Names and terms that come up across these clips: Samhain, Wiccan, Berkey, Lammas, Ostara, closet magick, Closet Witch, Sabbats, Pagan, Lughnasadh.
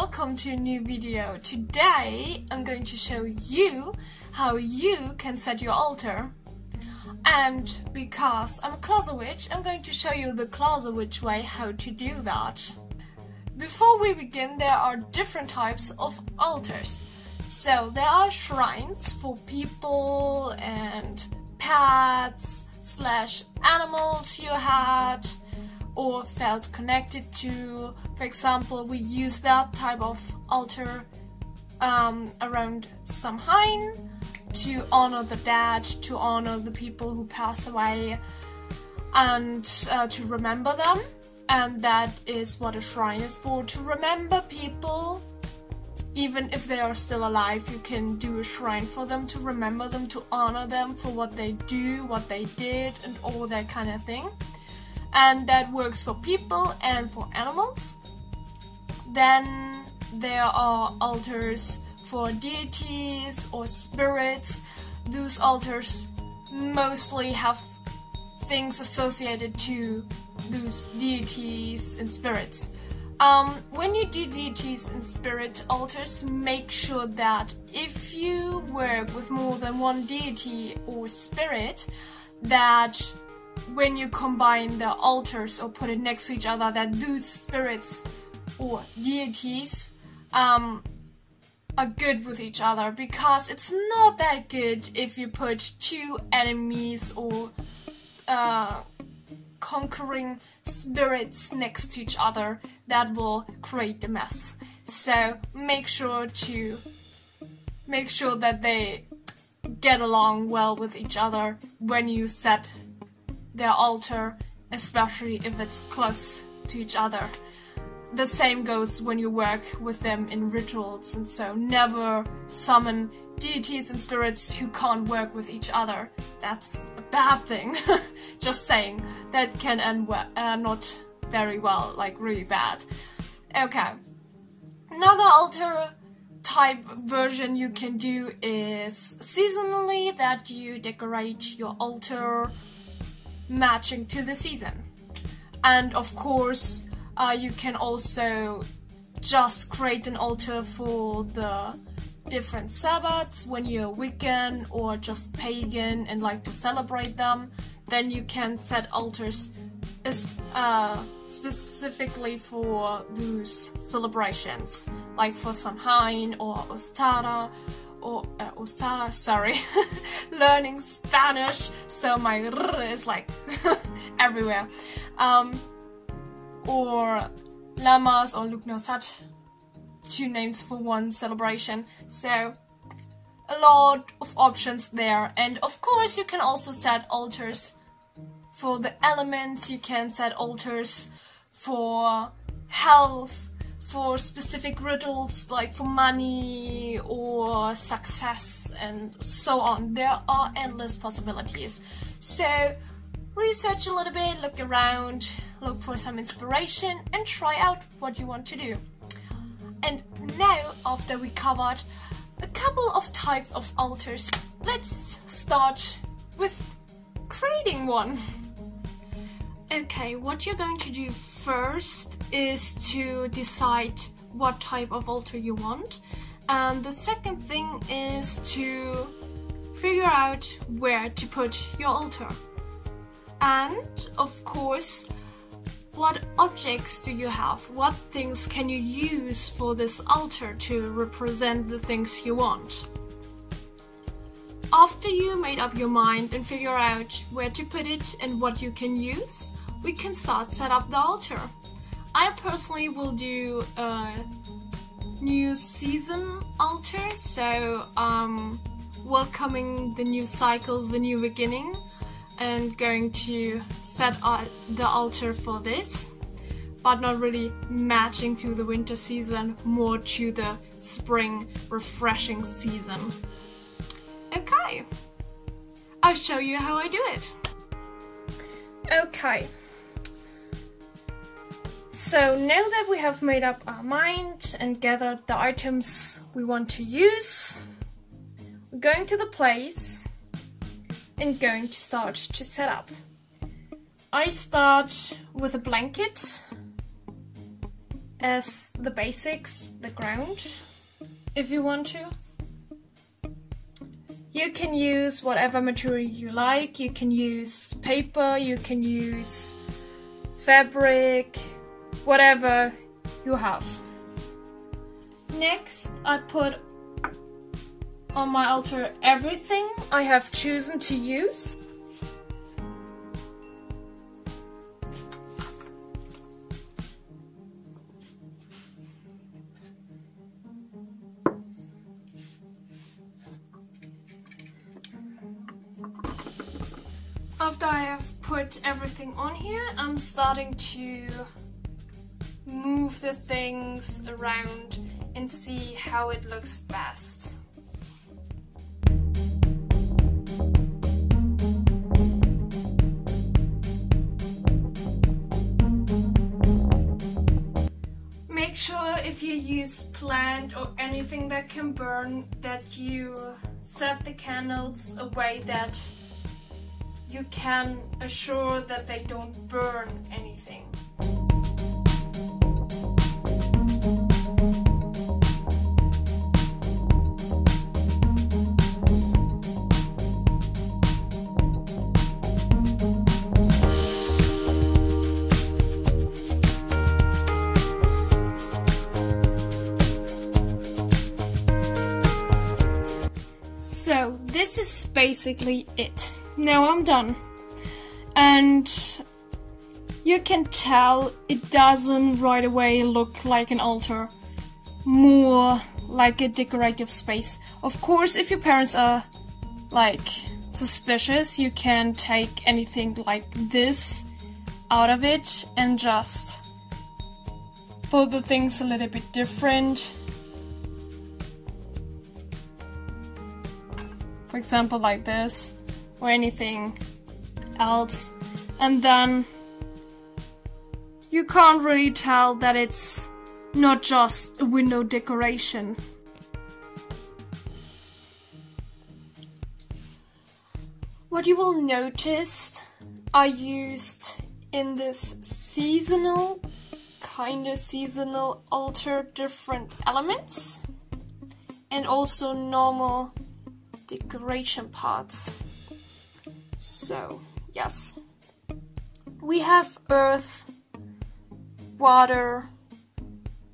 welcome to a new video. Today I'm going to show you how you can set your altar. And because I'm a closet witch, I'm going to show you the closet witch way how to do that. Before we begin, there are different types of altars. So there are shrines for people and pets / animals you had or felt connected to. For example, we use that type of altar around Samhain to honor the dead, to honor the people who passed away, and to remember them. And that is what a shrine is for, to remember people. Even if they are still alive, you can do a shrine for them, to remember them, to honor them for what they do, what they did, and all that kind of thing. And that works for people and for animals. Then there are altars for deities or spirits. Those altars mostly have things associated to those deities and spirits. When you do deities and spirit altars, make sure that if you work with more than one deity or spirit, that when you combine the altars or put it next to each other, that those spirits or deities are good with each other, because it's not that good if you put two enemies or conquering spirits next to each other. That will create a mess. So make sure that they get along well with each other when you set their altar, especially if it's close to each other. The same goes when you work with them in rituals, and so never summon deities and spirits who can't work with each other. That's a bad thing. Just saying, that can end not very well, like really bad. Okay, another altar type version you can do is seasonally, that you decorate your altar matching to the season. And of course you can also just create an altar for the different Sabbats. When you're Wiccan or just pagan and like to celebrate them, then you can set altars specifically for those celebrations, like for Samhain or Ostara. Sorry, learning Spanish, so my rrr is like everywhere. Or Lammas or Lughnasadh, two names for one celebration. So a lot of options there. And of course you can also set altars for the elements, you can set altars for health, for specific riddles, like for money or success and so on. There are endless possibilities. So research a little bit, look around, look for some inspiration and try out what you want to do. And now, after we covered a couple of types of altars, let's start with creating one. Okay, what you're going to do first is to decide what type of altar you want, and the second thing is to figure out where to put your altar. And of course, what objects do you have? What things can you use for this altar to represent the things you want? After you made up your mind and figure out where to put it and what you can use, we can start set up the altar. I personally will do a new season altar, so welcoming the new cycle, the new beginning, and going to set up the altar for this, but not really matching to the winter season, more to the spring refreshing season. Okay, I'll show you how I do it. Okay, so now that we have made up our mind and gathered the items we want to use, we're going to the place and going to start to set up. I start with a blanket as the basics, the ground, if you want to. You can use whatever material you like. You can use paper, you can use fabric, whatever you have. Next, I put on my altar everything I have chosen to use. After I have put everything on here, I'm starting to move the things around and see how it looks best. Make sure if you use plant or anything that can burn that you set the candles away that you can assure that they don't burn anything. So this is basically it. Now I'm done, and you can tell it doesn't right away look like an altar, more like a decorative space. Of course, if your parents are like suspicious, you can take anything like this out of it and just put the things a little bit different. For example, like this, or anything else, and then you can't really tell that it's not just a window decoration. What you will notice are used in this seasonal, kind of seasonal altar, different elements, and also normal decoration parts. So yes, we have earth, water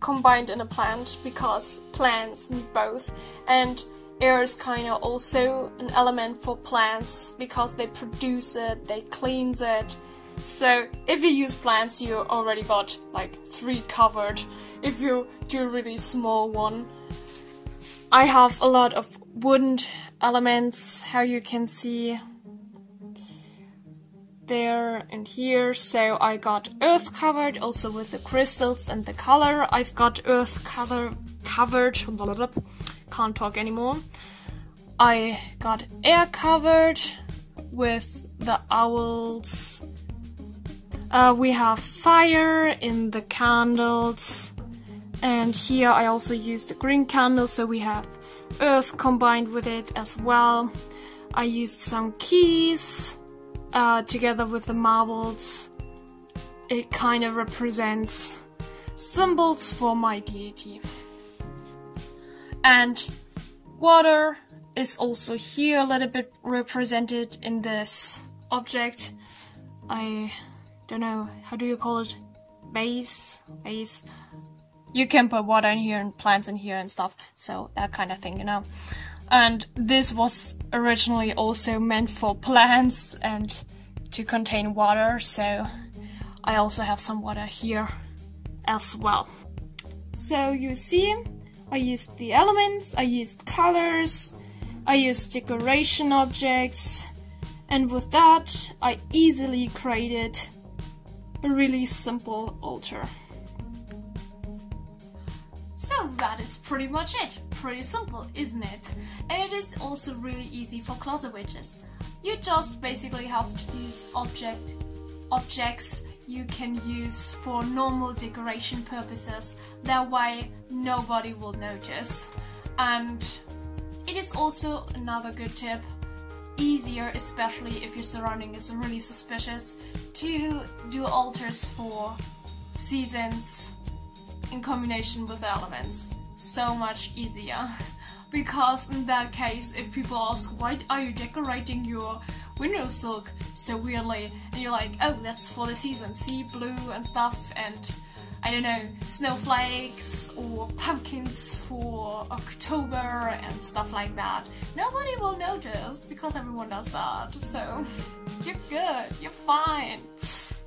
combined in a plant because plants need both, and air is kind of also an element for plants because they produce it, they cleanse it. So if you use plants, you already got like three covered. If you do a really small one, I have a lot of wooden elements, how you can see there and here. So I got earth covered, also with the crystals and the color. I've got earth color covered, blah, blah, blah. Can't talk anymore. I got air covered with the owls. We have fire in the candles, and here I also used a green candle, so we have earth combined with it as well. I used some keys together with the marbles. It kind of represents symbols for my deity. And water is also here a little bit represented in this object. I don't know, how do you call it? Vase? Vase? You can put water in here and plants in here and stuff, so that kind of thing, you know. And this was originally also meant for plants and to contain water, so I also have some water here as well. So you see, I used the elements, I used colors, I used decoration objects, and with that I easily created a really simple altar. So that is pretty much it. Pretty simple, isn't it? And it is also really easy for closet witches. You just basically have to use objects you can use for normal decoration purposes. That way nobody will notice. And it is also another good tip, easier, especially if your surrounding is really suspicious, to do altars for seasons in combination with elements. So much easier. Because in that case, if people ask, why are you decorating your window silk so weirdly? And you're like, oh, that's for the season. See, blue and stuff, and I don't know, snowflakes or pumpkins for October and stuff like that. Nobody will notice because everyone does that. So you're good, you're fine,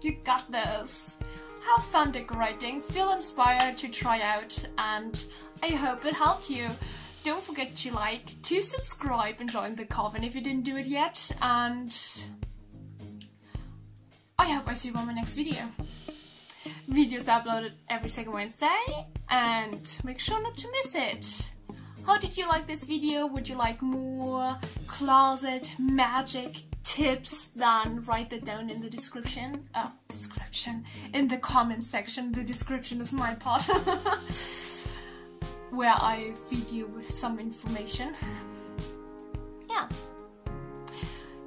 you got this. Have fun decorating, feel inspired to try out, and I hope it helped you. Don't forget to like, to subscribe and join the coven if you didn't do it yet, and I hope I see you on my next video. Videos uploaded every second Wednesday, and make sure not to miss it. How did you like this video? Would you like more closet magic tips? Then write that down in the description. Oh, description. In the comment section. The description is my part. Where I feed you with some information. Yeah.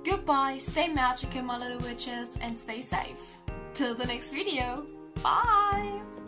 Goodbye, stay magical, my little witches, and stay safe. Till the next video. Bye!